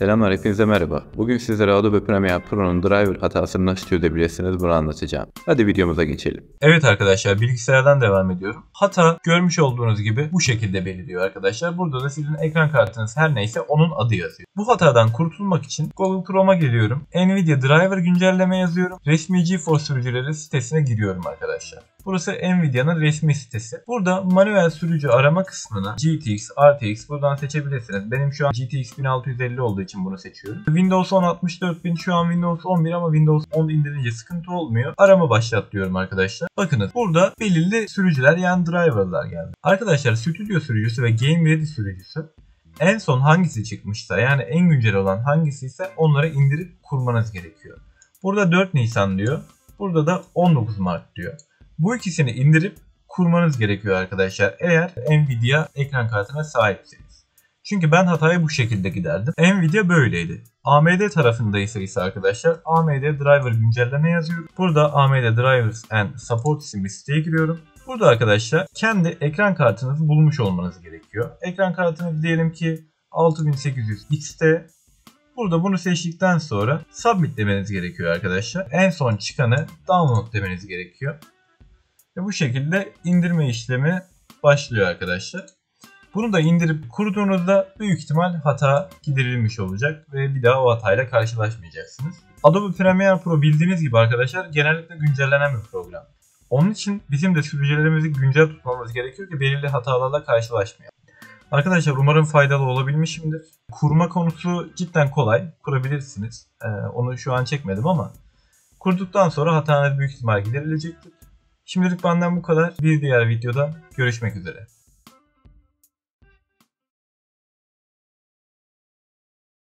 Selamlar, hepinize merhaba. Bugün sizlere Adobe Premiere Pro'nun driver hatasını nasıl çözebilirsiniz bunu anlatacağım. Hadi videomuza geçelim. Evet arkadaşlar, bilgisayardan devam ediyorum. Hata görmüş olduğunuz gibi bu şekilde belirliyor arkadaşlar. Burada da sizin ekran kartınız her neyse onun adı yazıyor. Bu hatadan kurtulmak için Google Chrome'a geliyorum. Nvidia Driver güncelleme yazıyorum. Resmi Geforce sürücüleri sitesine giriyorum arkadaşlar. Burası Nvidia'nın resmi sitesi. Burada manuel sürücü arama kısmına GTX, RTX buradan seçebilirsiniz. Benim şu an GTX 1650 olduğu için bunu seçiyorum. Windows 10 64000, şu an Windows 11 ama Windows 10 indirince sıkıntı olmuyor. Arama başlat diyorum arkadaşlar. Bakınız burada belirli sürücüler yani driverlar geldi. Arkadaşlar Studio sürücüsü ve Game Ready sürücüsü en son hangisi çıkmışsa yani en güncel olan hangisiyse onları indirip kurmanız gerekiyor. Burada 4 Nisan diyor. Burada da 19 Mart diyor. Bu ikisini indirip kurmanız gerekiyor arkadaşlar eğer Nvidia ekran kartına sahipseniz. Çünkü ben hatayı bu şekilde giderdim. Nvidia böyleydi. AMD tarafındaysa ise arkadaşlar AMD Driver güncelleme yazıyorum. Burada AMD Drivers and Support isimli siteye giriyorum. Burada arkadaşlar kendi ekran kartınızı bulmuş olmanız gerekiyor. Ekran kartınız diyelim ki 6800 XT. Burada bunu seçtikten sonra Submit demeniz gerekiyor arkadaşlar. En son çıkanı Download demeniz gerekiyor. Ve bu şekilde indirme işlemi başlıyor arkadaşlar. Bunu da indirip kurduğunuzda büyük ihtimal hata giderilmiş olacak ve bir daha o hatayla karşılaşmayacaksınız. Adobe Premiere Pro bildiğiniz gibi arkadaşlar genellikle güncellenen bir program. Onun için bizim de sürücülerimizi güncel tutmamız gerekiyor ki belirli hatalarla karşılaşmayalım. Arkadaşlar umarım faydalı olabilmişimdir. Kurma konusu cidden kolay, kurabilirsiniz. Onu şu an çekmedim ama kurduktan sonra hatanız büyük ihtimal giderilecektir. Şimdilik benden bu kadar. Bir diğer videoda görüşmek üzere.